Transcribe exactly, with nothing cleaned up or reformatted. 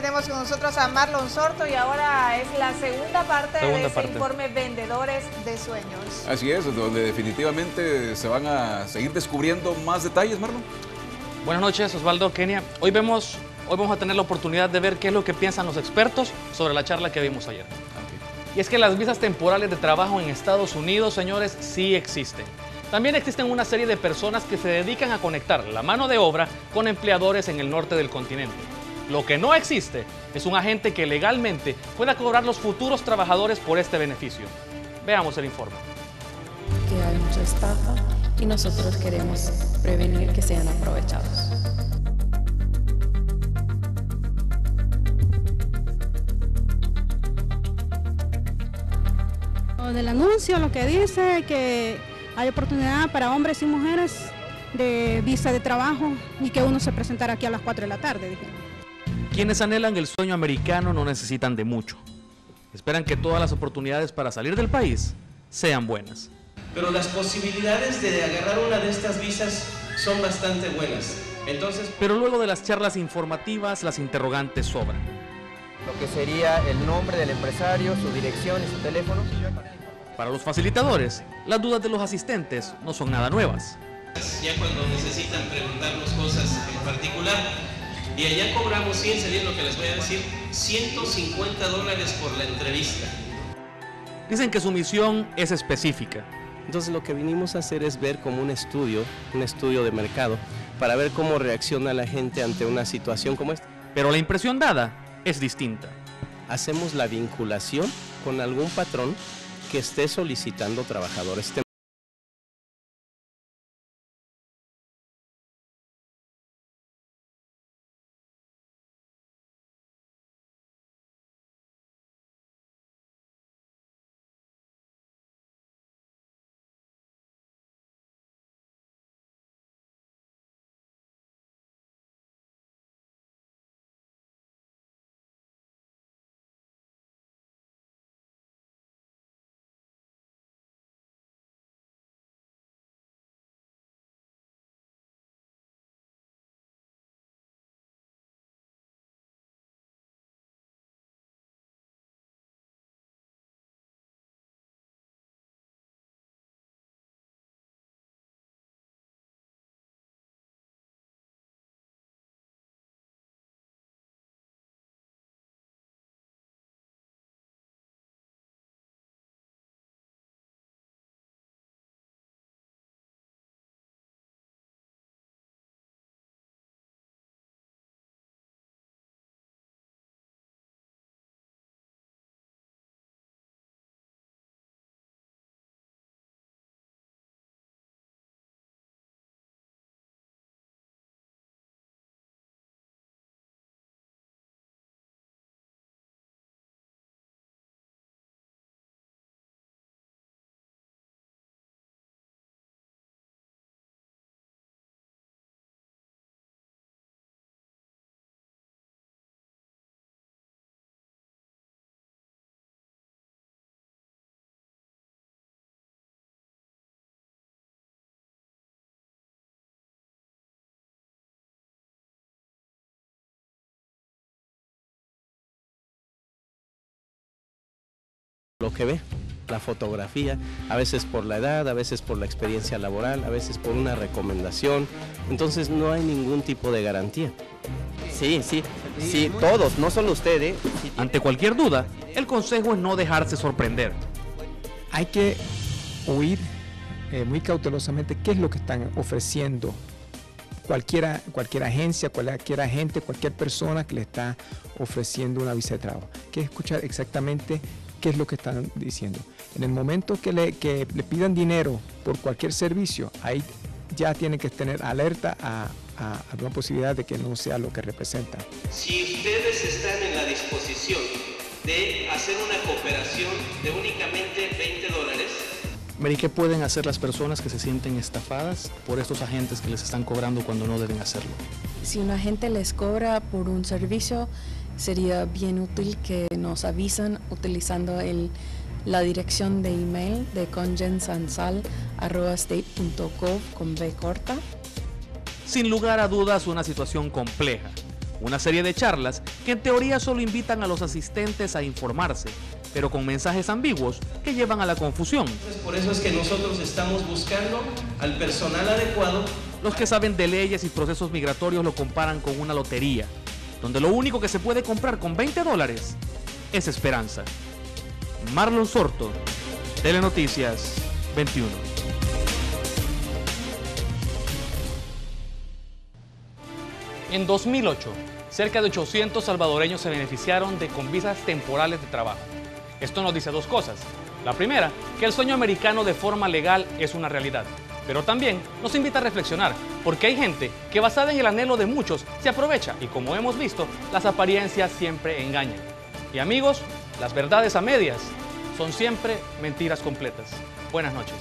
tenemos con nosotros a Marlon Sorto y ahora es la segunda parte segunda de este parte. informe Vendedores de Sueños. Así es, donde definitivamente se van a seguir descubriendo más detalles, Marlon. Buenas noches, Osvaldo, Kenia. Hoy vemos, hoy vamos a tener la oportunidad de ver qué es lo que piensan los expertos sobre la charla que vimos ayer. Okay. Y es que las visas temporales de trabajo en Estados Unidos, señores, sí existen. También existen una serie de personas que se dedican a conectar la mano de obra con empleadores en el norte del continente. Lo que no existe es un agente que legalmente pueda cobrar los futuros trabajadores por este beneficio. Veamos el informe. Que hay mucha estafa y nosotros queremos prevenir que sean aprovechados. Del anuncio lo que dice que hay oportunidad para hombres y mujeres de visa de trabajo y que uno se presentara aquí a las cuatro de la tarde. Dije. Quienes anhelan el sueño americano no necesitan de mucho. Esperan que todas las oportunidades para salir del país sean buenas. Pero las posibilidades de agarrar una de estas visas son bastante buenas. Entonces... Pero luego de las charlas informativas, las interrogantes sobran. Lo que sería el nombre del empresario, su dirección y su teléfono. Para los facilitadores, las dudas de los asistentes no son nada nuevas. Ya cuando necesitan preguntarnos cosas en particular, y allá cobramos, sin salir lo que les voy a decir, ciento cincuenta dólares por la entrevista. Dicen que su misión es específica. Entonces lo que vinimos a hacer es ver como un estudio, un estudio de mercado, para ver cómo reacciona la gente ante una situación como esta. Pero la impresión dada es distinta. Hacemos la vinculación con algún patrón que esté solicitando trabajadores. Lo que ve, la fotografía, a veces por la edad, a veces por la experiencia laboral, a veces por una recomendación, entonces no hay ningún tipo de garantía. Sí, sí, sí, todos, no solo ustedes. Ante cualquier duda, el consejo es no dejarse sorprender. Hay que oír eh, muy cautelosamente qué es lo que están ofreciendo. Cualquiera, cualquier agencia, cualquier agente, cualquier persona que le está ofreciendo una visa de trabajo. Hay que escuchar exactamente qué es lo que están diciendo. En el momento que le, que le pidan dinero por cualquier servicio, ahí ya tienen que tener alerta a, a, a una posibilidad de que no sea lo que representa. Si ustedes están en la disposición de hacer una cooperación de únicamente veinte dólares. Mary, ¿qué pueden hacer las personas que se sienten estafadas por estos agentes que les están cobrando cuando no deben hacerlo? Si un agente les cobra por un servicio, sería bien útil que nos avisan utilizando el, la dirección de email de congensanzal arroba state punto gov con be corta. Sin lugar a dudas, una situación compleja, Una serie de charlas que en teoría solo invitan a los asistentes a informarse, pero con mensajes ambiguos que llevan a la confusión. Por eso es que nosotros estamos buscando al personal adecuado. Los que saben de leyes y procesos migratorios lo comparan con una lotería, donde lo único que se puede comprar con veinte dólares es esperanza. Marlon Sorto, Telenoticias veintiuno. En dos mil ocho, cerca de ochocientos salvadoreños se beneficiaron de con visas temporales de trabajo. Esto nos dice dos cosas. La primera, que el sueño americano de forma legal es una realidad. Pero también nos invita a reflexionar, porque hay gente que basada en el anhelo de muchos se aprovecha y, como hemos visto, las apariencias siempre engañan. Y amigos, las verdades a medias son siempre mentiras completas. Buenas noches.